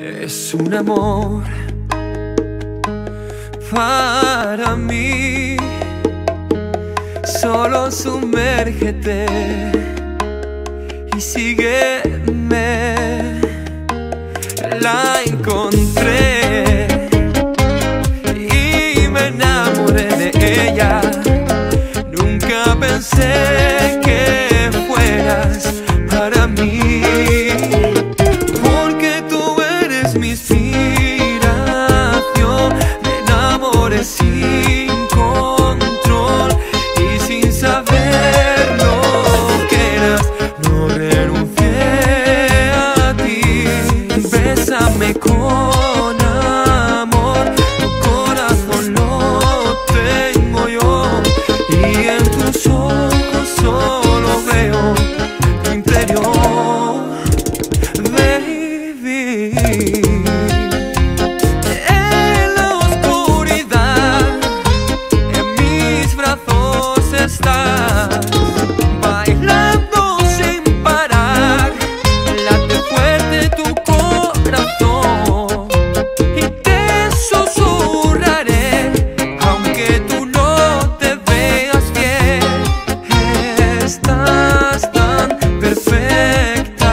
Es un amor para mí. Solo sumérgete y sígueme. La encontré y me enamoré de ella. Nunca pensé que fueras para mí, porque tú eres mi inspiración. Me enamoré sin control y sin saber lo que eras. No renuncié a ti. Bésame con amor, tu corazón lo tengo yo, y en tus ojos solo veo tu interior, baby. En la oscuridad, en mis brazos estás, bailando sin parar, late fuerte tu corazón, y te susurraré, aunque tú no te veas bien. Estás tan perfecta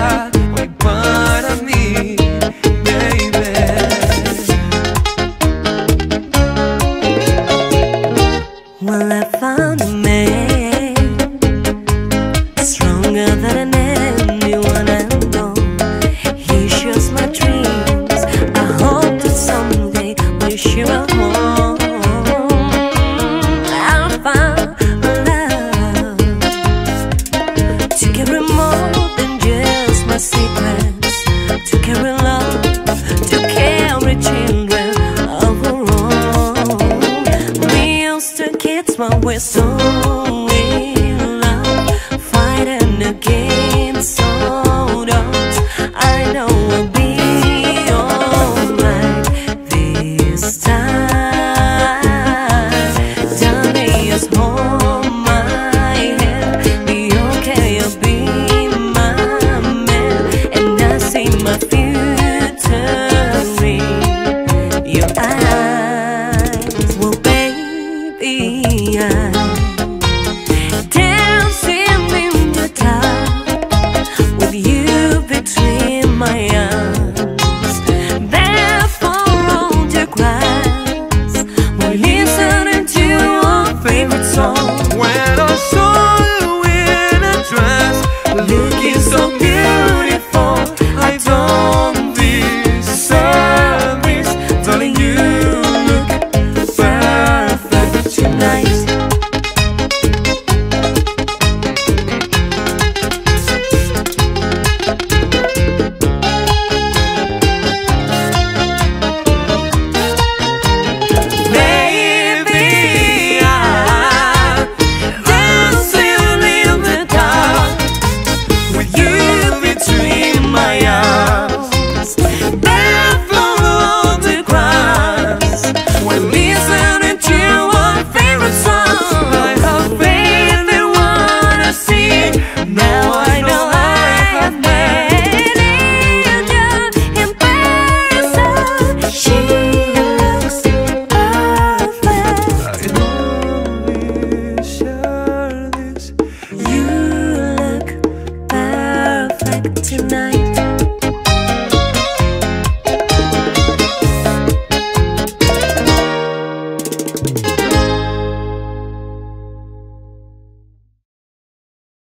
hoy para mí, baby. Well, I found a man stronger than anyone I know. He shares my dreams. I hope that someday we'll share a home. I found love to carry more than just my secrets, to carry love, to carry children overall. We used to kiss my whistle.